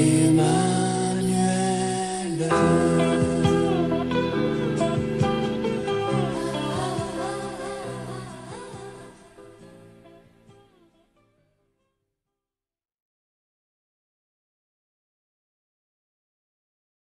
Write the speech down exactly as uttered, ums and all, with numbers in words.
Emmanuelle.